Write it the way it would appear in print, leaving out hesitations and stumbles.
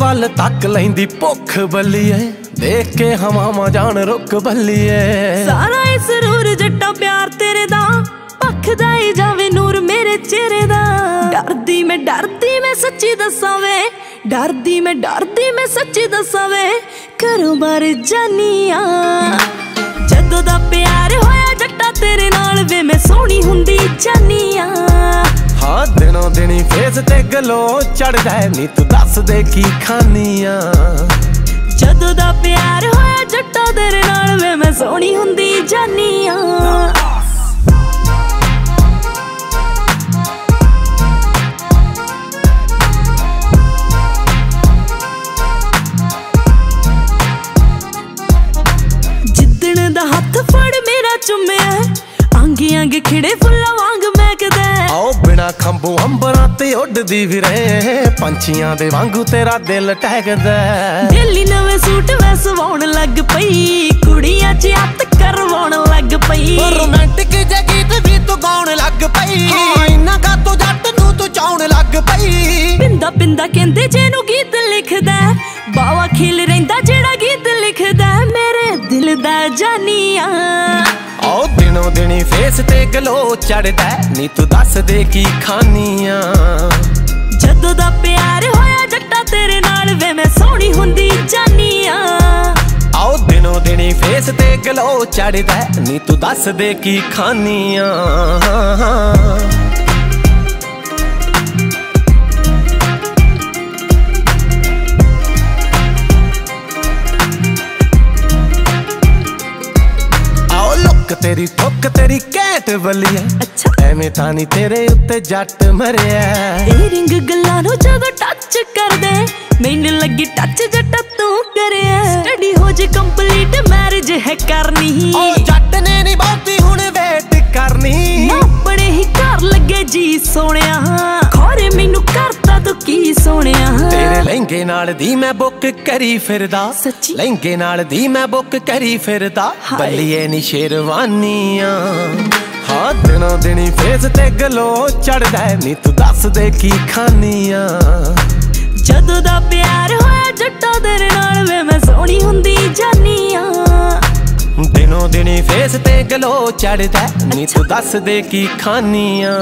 वाल तक लैंदी भुख बलिए, देख के हवावां जान रुक बलिए। सारा इस रूर जट्टा प्यार तेरे दा, पखदा ही जावे नूर मेरे चेहरे दा। डरदी मैं सच्ची दसां वे, डरदी मैं सच्ची दसां वे, घरों बाहर जानी आ। जदों दा प्यार होया जट्टा तेरे नाल वे, मैं सोहनी हुंदी जानी आ। हाँ दिनों दिनी फेस ते गलो चढ़दा है, नी तू दस दे की खानियां। जदों दा प्यार होया जट्टा तेरे नाल वे, मैं सोहनी हुंदी जानी आ। खिड़े फुला वांग महकदा आओ, बिना खंभों अंबरां ते उड़दी फिरे, पंछियां दे वांगू तेरा दिल टहकदा। डेली नवे सूट मैं सवाउण लग पई, कुड़ियां च हत्थ करवाउण लग पई। रोमांटिक जे गीत भी तू गाउण लग पई, इन्ना गा तू जट नूं तू चाउण लग पई। पिंदा पिंदा कहंदे जेनू गीत लिखदा, बावा खिल रहिंदा जेड़ा गीत लिखदा। मेरे दिल दा जानिया आओ, दिनों दिनी फेस ते गलो चढ़दा, नी तू दस दे की खानियां। जदों दा प्यार होया जट्टा तेरे नाल वे, मैं सोहनी हुंदी जानियां। आओ दिनों दिनी फेस ते गलो चढ़दा, नी तू दस दे की खानियां। तेरी ठुक तेरी कैट बलिया, अच्छा एवें तानी तेरे उत्ते जट मरिया। रिंग गल्लां नूं जदों टच कर दे, मैनूं लगी टच जट तू करिया। स्टडी हो जे कंप्लीट, मैरिज है करनी। जट ने नहीं बहुती हुण वेट करनी, अपने ही घर लगे जी सोहणिया। खोरे मैनूं करता तू की सोहणिया, तेरे लहंगे नाल दी मैं बुक करी फिरदा। लहंगे नाल दी मैं बुक करी फिरदा, बलिए नी शेरवानियां। हाँ दिनों दिनी फेस ते गलो चढ़दा, नी तू दस दे की खानियां। जदों दा प्यार होया जट्टा तेरे नाल वे, मैं सोहनी हुंदी जानियां। दिनों दिनी फेस ते गलो चढ़दा, नी तू दस दे की खानियां।